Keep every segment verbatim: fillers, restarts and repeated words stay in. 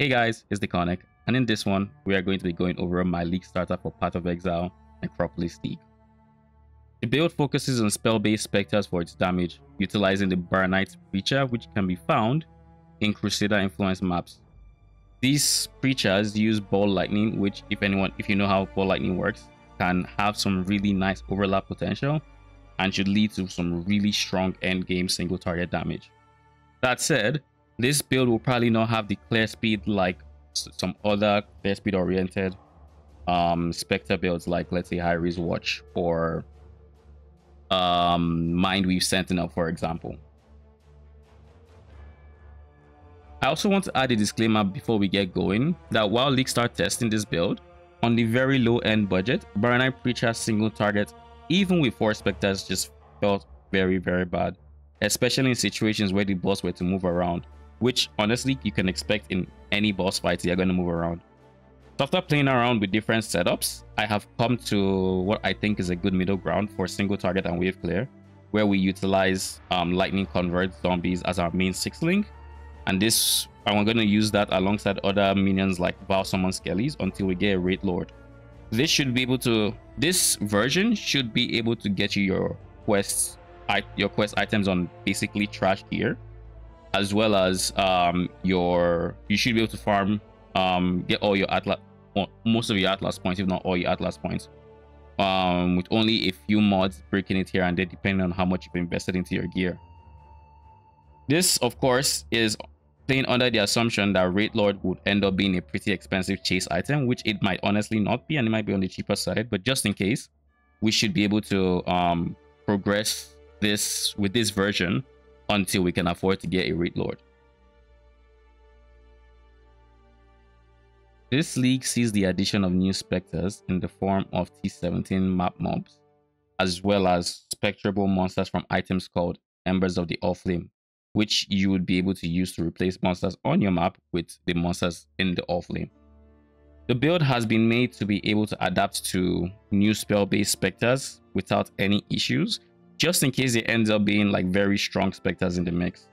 Hey guys, it's Dconnic, and in this one, we are going to be going over my league starter for Path of Exile, Necropolis League. The build focuses on spell-based specters for its damage, utilizing the Baranite Preacher, which can be found in Crusader-influenced maps. These Preachers use Ball Lightning, which if anyone, if you know how Ball Lightning works, can have some really nice overlap potential and should lead to some really strong endgame single-target damage. That said, this build will probably not have the clear speed like some other clear speed oriented um, Spectre builds like, let's say, Hyrie's Watch or um, Mindweave Sentinel, for example. I also want to add a disclaimer before we get going that while leagues start testing this build, on the very low end budget, Baranite Preacher single target, even with four Spectres, just felt very, very bad, especially in situations where the boss were to move around, which honestly you can expect in any boss fight. You're going to move around. So after playing around with different setups, I have come to what I think is a good middle ground for single target and wave clear, where we utilize um, lightning convert zombies as our main six link, and this I'm going to use that alongside other minions like Val summon skellies until we get a Wraithlord. This should be able to. This version should be able to get you your quests, your quest items on basically trash gear, as well as um your you should be able to farm um get all your atlas, well, most of your atlas points, if not all your atlas points, um with only a few mods breaking it here and there depending on how much you've invested into your gear. This of course is playing under the assumption that Wraithlord would end up being a pretty expensive chase item, which it might honestly not be, and it might be on the cheaper side, but just in case, we should be able to um progress this with this version until we can afford to get a Wraithlord. This league sees the addition of new specters in the form of T seventeen map mobs, as well as spectrable monsters from items called Embers of the Allflame, which you would be able to use to replace monsters on your map with the monsters in the Allflame. The build has been made to be able to adapt to new spell-based specters without any issues, just in case it ends up being like very strong specters in the mix.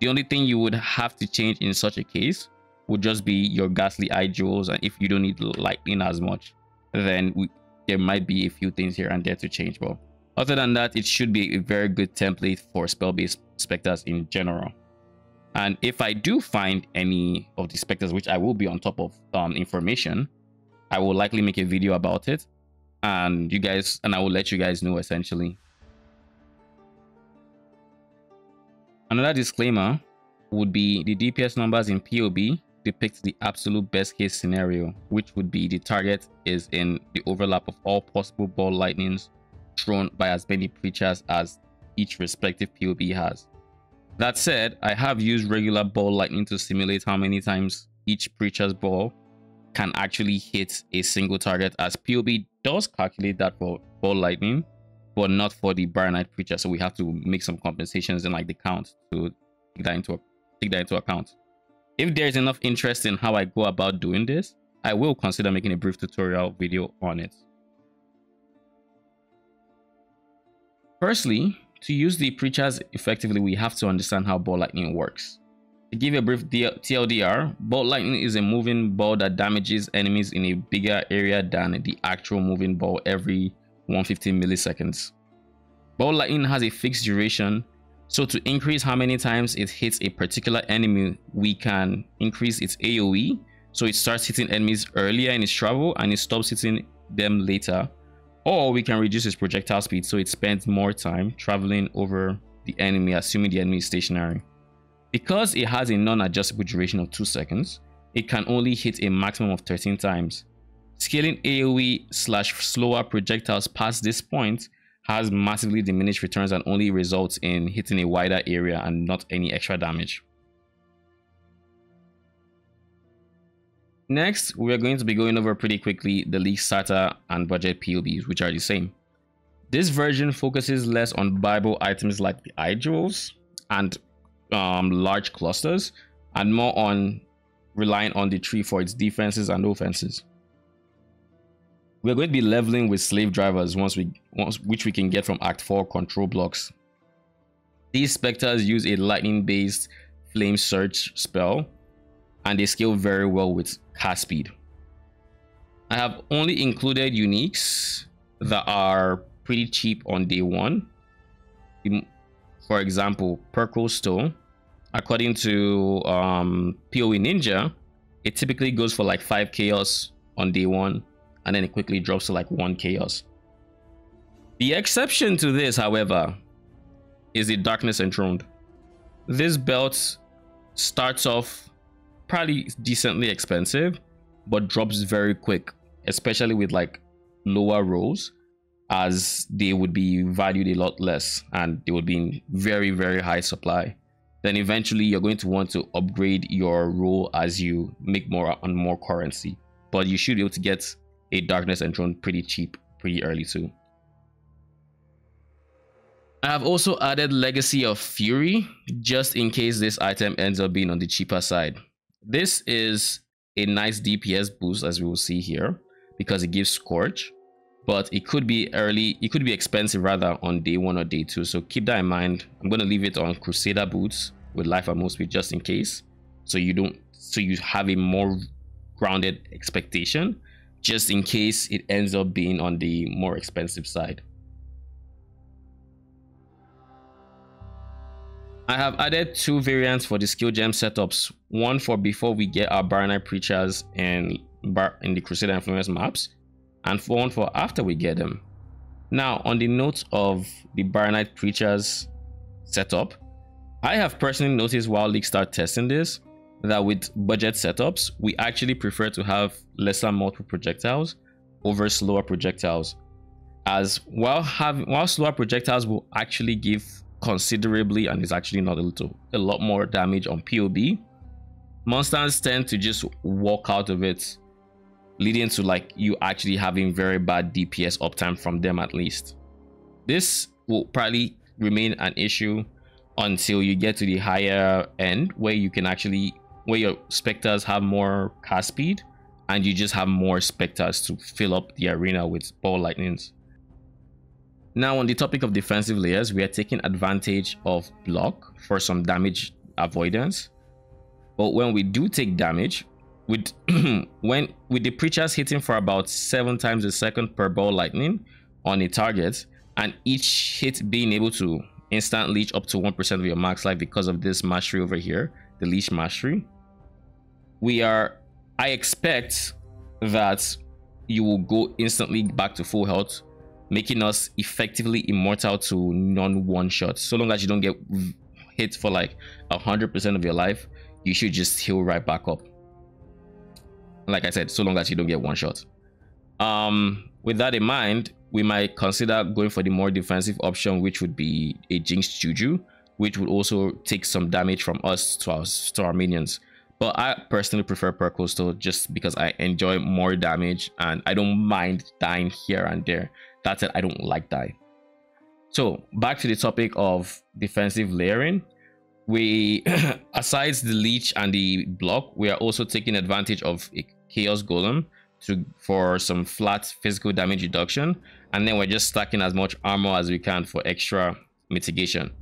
The only thing you would have to change in such a case would just be your ghastly eye jewels, and if you don't need lightning as much, then we, there might be a few things here and there to change. But other than that, it should be a very good template for spell-based specters in general. And if I do find any of the specters, which I will be on top of um, information, I will likely make a video about it, and you guys, and I will let you guys know essentially. Another disclaimer would be the D P S numbers in P O B depict the absolute best case scenario, which would be the target is in the overlap of all possible ball lightnings thrown by as many preachers as each respective P O B has. That said, I have used regular ball lightning to simulate how many times each preacher's ball can actually hit a single target, as P O B does calculate that for ball lightning, but not for the Baranite Preacher, so we have to make some compensations in like the count to take that into take that into account. If there's enough interest in how I go about doing this, I will consider making a brief tutorial video on it. Firstly, to use the preachers effectively, we have to understand how ball lightning works. To give a brief T L D R, ball lightning is a moving ball that damages enemies in a bigger area than the actual moving ball every one hundred fifty milliseconds. Ball lightning has a fixed duration, so to increase how many times it hits a particular enemy, we can increase its A O E, so it starts hitting enemies earlier in its travel and it stops hitting them later, or we can reduce its projectile speed so it spends more time traveling over the enemy, assuming the enemy is stationary. Because it has a non-adjustable duration of two seconds, it can only hit a maximum of thirteen times. Scaling A O E slash slower projectiles past this point has massively diminished returns and only results in hitting a wider area and not any extra damage. Next, we are going to be going over pretty quickly the league starter and budget P O Bs, which are the same. This version focuses less on buyable items like the eye jewels and um, large clusters, and more on relying on the tree for its defenses and offenses. We're going to be leveling with slave drivers, once we once which we can get from Act four control blocks. These specters use a lightning based flame surge spell, and they scale very well with cast speed. I have only included uniques that are pretty cheap on day one. For example, Perkle Stone, according to um, P O E Ninja, it typically goes for like five chaos on day one, and then it quickly drops to like one chaos. The exception to this, however, is the Darkness Enthroned. This belt starts off probably decently expensive, but drops very quick, especially with like lower rolls, as they would be valued a lot less and they would be in very, very high supply. Then eventually you're going to want to upgrade your roll as you make more and more currency, but you should be able to get a Darkness Enthroned pretty cheap, pretty early too. I have also added Legacy of Fury, just in case this item ends up being on the cheaper side. This is a nice D P S boost, as we will see here, because it gives Scourge, but it could be early, it could be expensive rather on day one or day two, so keep that in mind. I'm going to leave it on Crusader boots with life and move speed, just in case, so you don't, so you have a more grounded expectation, just in case it ends up being on the more expensive side. I have added two variants for the skill gem setups, one for before we get our Baranite Preachers in, Bar in the Crusader Influence maps, and for one for after we get them. Now, on the note of the Baranite Preachers setup, I have personally noticed while League started testing this, that with budget setups, we actually prefer to have lesser multiple projectiles over slower projectiles, as while, have, while slower projectiles will actually give considerably, and it's actually not a little, a lot more damage on P O B, monsters tend to just walk out of it, leading to like you actually having very bad D P S uptime from them. At least this will probably remain an issue until you get to the higher end, where you can actually, where your specters have more cast speed and you just have more specters to fill up the arena with ball lightnings. Now, on the topic of defensive layers, we are taking advantage of block for some damage avoidance, but when we do take damage with when with the Preachers hitting for about seven times a second per ball lightning on a target, and each hit being able to instant leech up to one percent of your max life because of this mastery over here, the leech mastery, we are I expect that you will go instantly back to full health, making us effectively immortal to non-one shots. So long as you don't get hit for like one hundred percent of your life, you should just heal right back up. Like I said, so long as you don't get one shot. Um, with that in mind, we might consider going for the more defensive option, which would be a Jinx Juju, which would also take some damage from us to our, to our minions. But I personally prefer Perkle Stone just because I enjoy more damage and I don't mind dying here and there. That said, I don't like dying. So back to the topic of defensive layering, we aside the leech and the block, we are also taking advantage of a chaos golem to for some flat physical damage reduction, and then we're just stacking as much armor as we can for extra mitigation.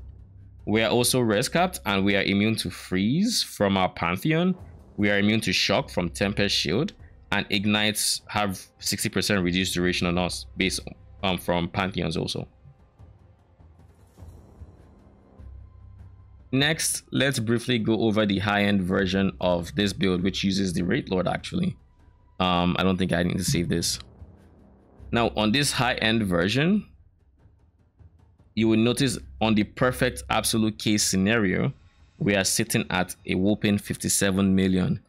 We are also res capped, and we are immune to freeze from our Pantheon. We are immune to shock from Tempest Shield, and ignites have sixty percent reduced duration on us based on Um, from Pantheons also. Next, let's briefly go over the high-end version of this build, which uses the Wraithlord actually. Um, I don't think I need to save this. Now, on this high-end version, you will notice on the perfect absolute case scenario, we are sitting at a whopping fifty-seven million.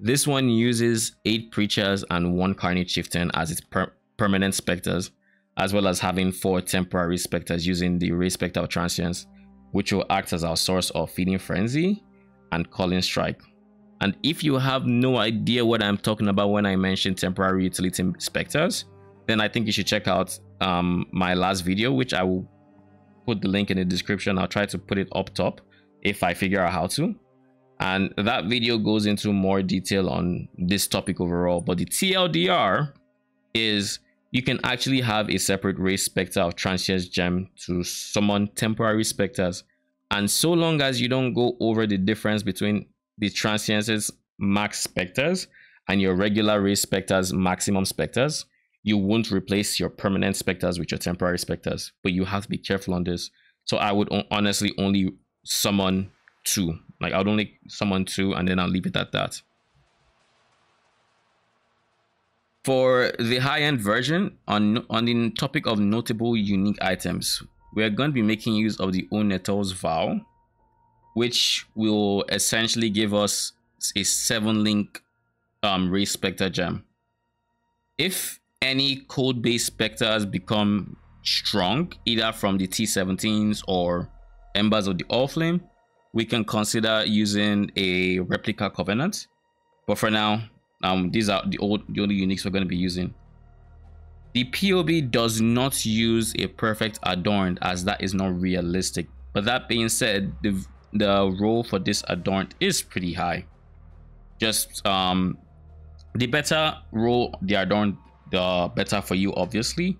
This one uses eight Preachers and one Carnage Chieftain as its per permanent specters, as well as having four temporary specters using the Ray Specter of Transience, which will act as our source of Feeding Frenzy and Calling Strike. And if you have no idea what I'm talking about when I mention temporary utility specters, then I think you should check out um, my last video, which I will put the link in the description. I'll try to put it up top if I figure out how to. And that video goes into more detail on this topic overall, but the T L D R is you can actually have a separate Ray Specter of Transience gem to summon temporary specters, and so long as you don't go over the difference between the transiences max specters and your regular race specters maximum specters, you won't replace your permanent specters with your temporary specters. But you have to be careful on this. So I would honestly only summon two. Like, I would only summon two, and then I'll leave it at that. For the high-end version, on, on the topic of notable unique items, we are going to be making use of the Nettles Vow, which will essentially give us a seven-link um, race specter gem. If any code-based specters become strong, either from the T seventeens or Embers of the Allflame, we can consider using a Replica Covenant. But for now, um, these are the old, the only uniques we're going to be using. The P O B does not use a perfect adorned, as that is not realistic. But that being said, the the roll for this adorned is pretty high. Just um, the better roll the adorned, the better for you, obviously.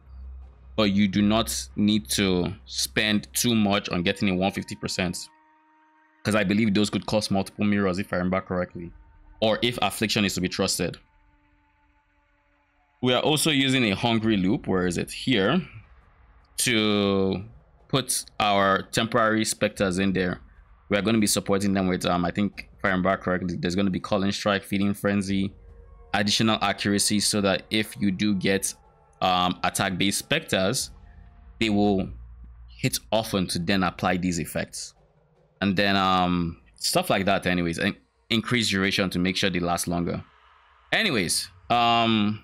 But you do not need to spend too much on getting a one hundred fifty percent. Because I believe those could cost multiple mirrors, if I remember correctly. Or if Affliction is to be trusted. We are also using a Hungry Loop, where is it? Here. To put our temporary specters in there. We are going to be supporting them with, um, I think, if I remember correctly, there's going to be Calling Strike, Feeding Frenzy, additional accuracy, so that if you do get um, attack-based specters, they will hit often to then apply these effects. And then um, stuff like that anyways, and increase duration to make sure they last longer. Anyways, um,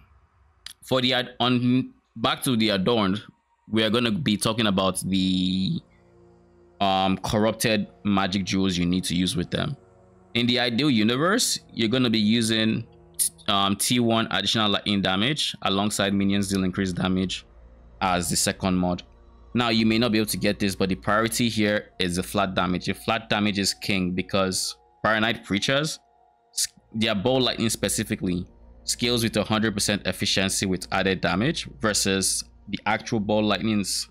for the ad on back to the adorned, we are going to be talking about the um, corrupted magic jewels you need to use with them. In the ideal universe, you're going to be using um, T one additional lightning damage alongside minions deal increased damage as the second mod. Now, you may not be able to get this, but the priority here is the flat damage. The flat damage is king because Baranite Preachers, their bow lightning specifically, scales with one hundred percent efficiency with added damage versus the actual bow lightning's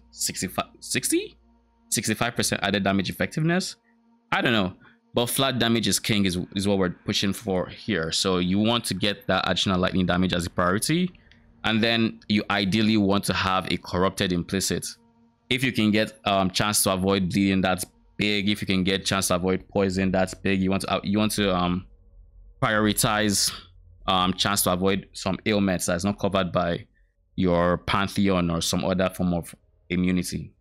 sixty-five percent added damage effectiveness. I don't know, but flat damage is king is, is what we're pushing for here. So you want to get that additional lightning damage as a priority. And then you ideally want to have a corrupted implicit. If you can get um chance to avoid bleeding, that's big. If you can get chance to avoid poison, that's big. You want to you want to um prioritize um chance to avoid some ailments that's not covered by your pantheon or some other form of immunity.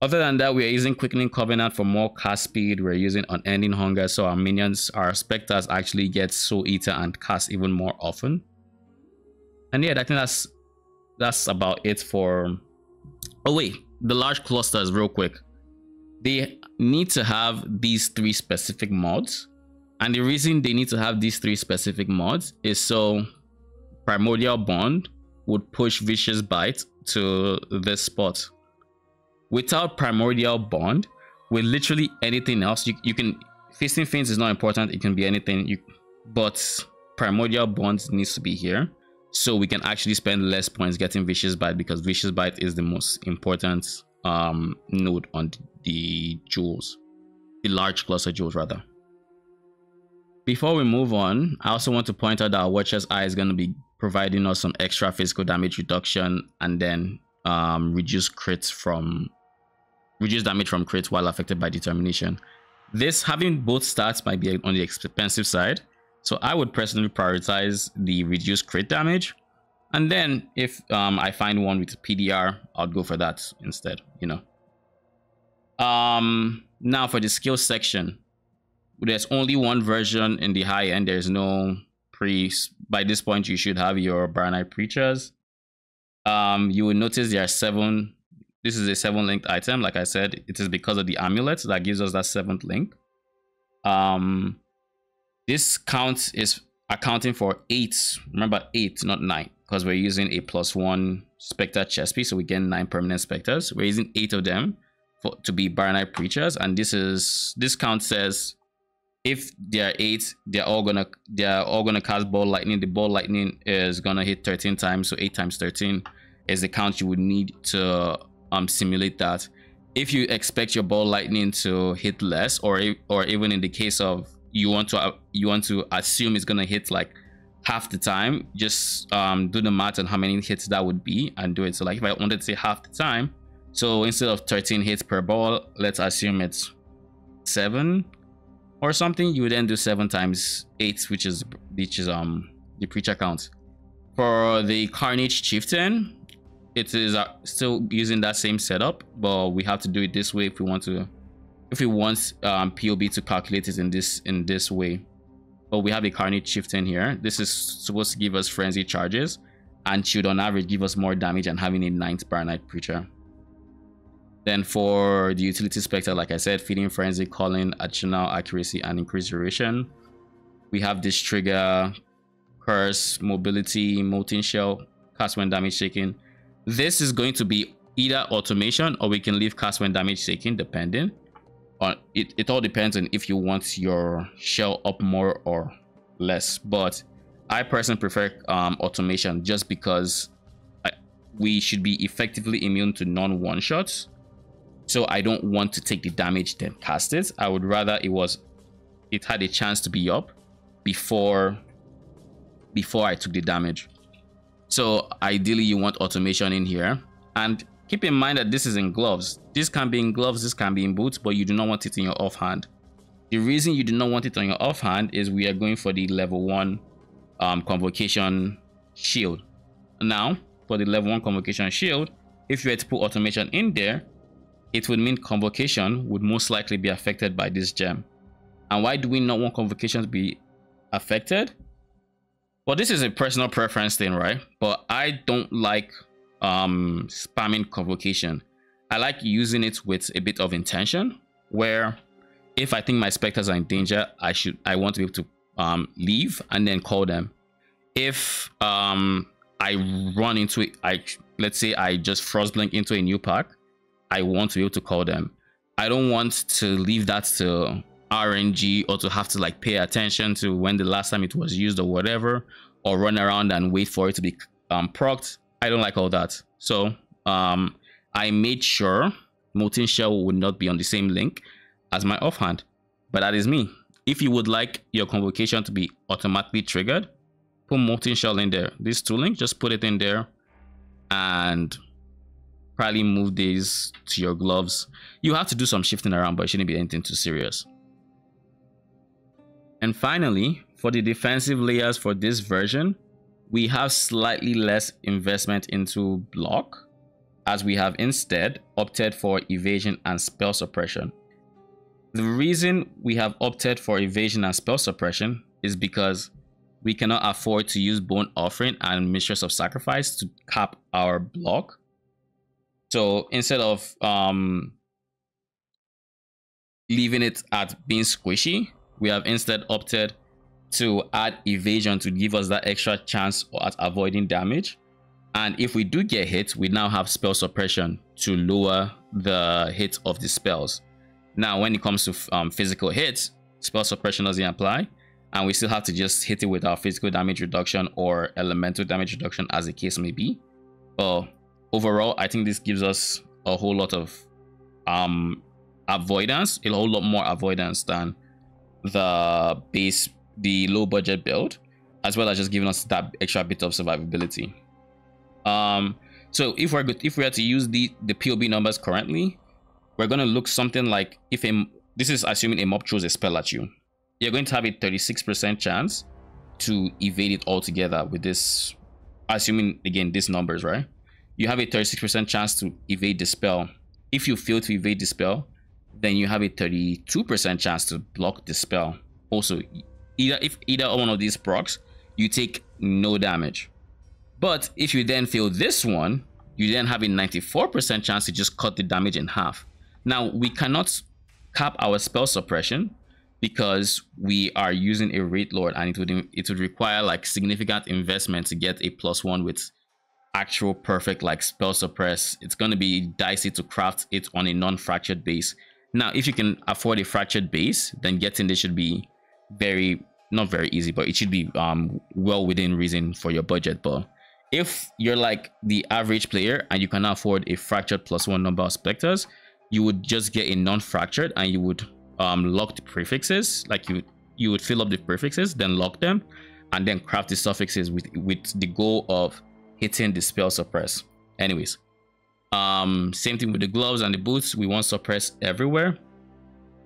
Other than that, we are using Quickening Covenant for more cast speed. We're using Unending Hunger, so our minions, our specters actually get Soul Eater and cast even more often. And yeah, I think that's that's about it for. Oh wait, the large clusters real quick. They need to have these three specific mods. And the reason they need to have these three specific mods is so Primordial Bond would push Vicious Bite to this spot. Without Primordial Bond, with literally anything else, you, you can... Fisting Fiends is not important. It can be anything. You, but Primordial Bond needs to be here. So we can actually spend less points getting Vicious Bite because Vicious Bite is the most important um, node on the jewels, the large cluster jewels rather. Before we move on, I also want to point out that our Watcher's Eye is going to be providing us some extra physical damage reduction and then um, reduce crits from reduce damage from crits while affected by determination. This having both stats might be on the expensive side. So I would personally prioritize the reduced crit damage. And then if um, I find one with P D R, I'll go for that instead, you know. Um, now for the skill section, there's only one version in the high end. There's no pre... By this point, you should have your Baranite Preachers. Um, you will notice there are seven. This is a seven linked item. Like I said, it is because of the amulet that gives us that seventh link. Um... This count is accounting for eight. Remember, eight, not nine, because we're using a plus one specter chest piece, so we get nine permanent specters. We're using eight of them for to be Baranite Preachers, and this is this count says if there are eight, they're all gonna they're all gonna cast ball lightning. The ball lightning is gonna hit thirteen times, so eight times thirteen is the count you would need to um simulate that. If you expect your ball lightning to hit less, or or even in the case of you want to uh, you want to assume it's gonna hit like half the time, just um do the math on how many hits that would be and do it. So like if I wanted to say half the time, so instead of thirteen hits per ball, let's assume it's seven or something. You would then do seven times eight, which is which is um the preacher count. For the Carnage Chieftain, it is uh, still using that same setup, but we have to do it this way if we want to, if we want um, P O B to calculate it in this in this way. But we have a Carnage Chieftain here. This is supposed to give us frenzy charges, and should on average give us more damage than having a ninth Baranite Preacher. Then for the utility specter, like I said, feeding frenzy, calling, additional accuracy, and increased duration. We have this trigger, curse, mobility, molten shell, cast when damage taken. This is going to be either automation, or we can leave cast when damage taken, depending on it. It all depends on if you want your shell up more or less, but I personally prefer um automation, just because I, we should be effectively immune to non-one shots. So I don't want to take the damage then cast it. I would rather it was it had a chance to be up before before I took the damage. So ideally you want automation in here, and keep in mind that this is in gloves. This can be in gloves, this can be in boots, but you do not want it in your offhand. The reason you do not want it on your offhand is we are going for the level one um, convocation shield. Now, for the level one convocation shield, if you had to put automation in there, it would mean convocation would most likely be affected by this gem. And why do we not want convocation to be affected? Well, this is a personal preference thing, right? But I don't like um spamming convocation. I like using it with a bit of intention, where if I think my specters are in danger, i should i want to be able to um leave and then call them. If um I run into it, i let's say I just frost blink into a new pack, I want to be able to call them. I don't want to leave that to R N G, or to have to like pay attention to when the last time it was used or whatever, or run around and wait for it to be um procced. I don't like all that. So um, I made sure Molten Shell would not be on the same link as my offhand, but that is me. If you would like your convocation to be automatically triggered, put Molten Shell in there. These two links, just put it in there and probably move these to your gloves. You have to do some shifting around, but it shouldn't be anything too serious. And finally, for the defensive layers for this version, we have slightly less investment into block, as we have instead opted for evasion and spell suppression. The reason we have opted for evasion and spell suppression is because we cannot afford to use Bone Offering and Mistress of Sacrifice to cap our block. So instead of um, leaving it at being squishy, we have instead opted to add evasion to give us that extra chance at avoiding damage. And if we do get hit, we now have spell suppression to lower the hit of the spells. Now when it comes to um, physical hits, spell suppression doesn't apply, and we still have to just hit it with our physical damage reduction or elemental damage reduction, as the case may be. But overall, I think this gives us a whole lot of um avoidance, a whole lot more avoidance than the base, the low budget build, as well as just giving us that extra bit of survivability. Um so if we're good if we are to use the the P O B numbers currently, we're going to look something like, if a this is assuming a mob throws a spell at you, you're going to have a thirty-six percent chance to evade it altogether with this, assuming again these numbers, right? You have a thirty-six percent chance to evade the spell. If you fail to evade the spell, then you have a thirty-two percent chance to block the spell. Also, Either if either one of these procs, you take no damage. But if you then fail this one, you then have a ninety-four percent chance to just cut the damage in half. Now, we cannot cap our spell suppression because we are using a Wraithlord, and it would it would require like significant investment to get a plus one with actual perfect like spell suppress. It's going to be dicey to craft it on a non-fractured base. Now, if you can afford a fractured base, then getting this should be very not very easy, but it should be um well within reason for your budget. But if you're like the average player and you cannot afford a fractured plus one number of specters, you would just get a non-fractured and you would um lock the prefixes, like you you would fill up the prefixes, then lock them, and then craft the suffixes with with the goal of hitting the spell suppress. Anyways, um same thing with the gloves and the boots. We want suppress everywhere.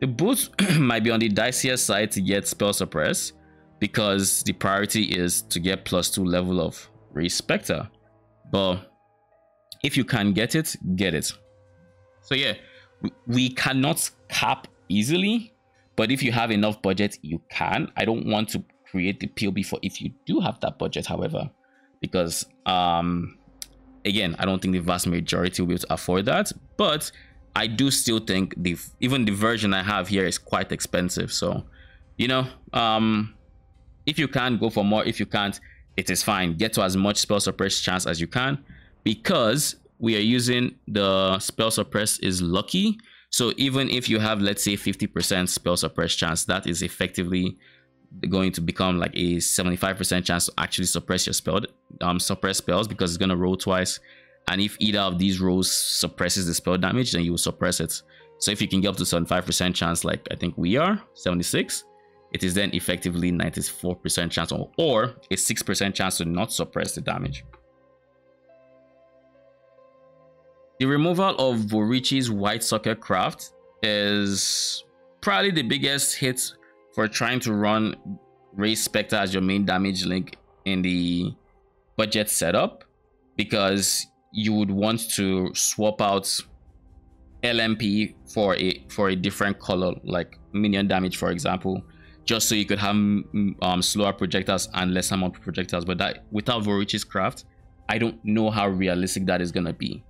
The boots might be on the dicier side to get spell suppress, because the priority is to get plus two level of Ray Specter, but if you can get it, get it. So yeah, we cannot cap easily, but if you have enough budget, you can. I don't want to create the P O B for if you do have that budget, however, because um again, I don't think the vast majority will be able to afford that, but I do still think the even the version I have here is quite expensive. So, you know, um if you can, go for more. If you can't, it is fine. Get to as much spell suppress chance as you can, because we are using the spell suppress is lucky. So even if you have, let's say, fifty percent spell suppress chance, that is effectively going to become like a seventy-five percent chance to actually suppress your spell, um suppress spells, because it's going to roll twice, and if either of these rolls suppresses the spell damage, then you will suppress it. So if you can get up to seventy-five percent chance, like I think we are seventy-six, it is then effectively ninety-four percent chance, or, or a six percent chance to not suppress the damage. The removal of Vorichi's White Socket Craft is probably the biggest hit for trying to run Ray Specter as your main damage link in the budget setup, because you would want to swap out L M P for a for a different color, like minion damage, for example, just so you could have um, slower projectiles and lesser amount of projectiles. But that without Vorichi's craft, I don't know how realistic that is gonna be.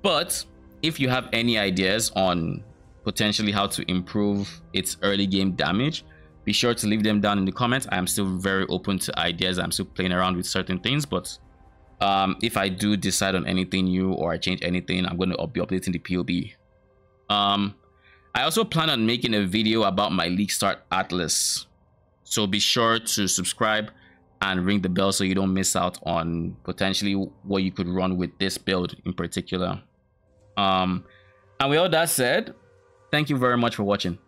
But if you have any ideas on potentially how to improve its early game damage, be sure to leave them down in the comments. I am still very open to ideas. I'm still playing around with certain things, but um if I do decide on anything new or I change anything, I'm going to be updating the P O B. um I also plan on making a video about my League Start Atlas, so be sure to subscribe and ring the bell so you don't miss out on potentially what you could run with this build in particular. Um and with all that said, thank you very much for watching.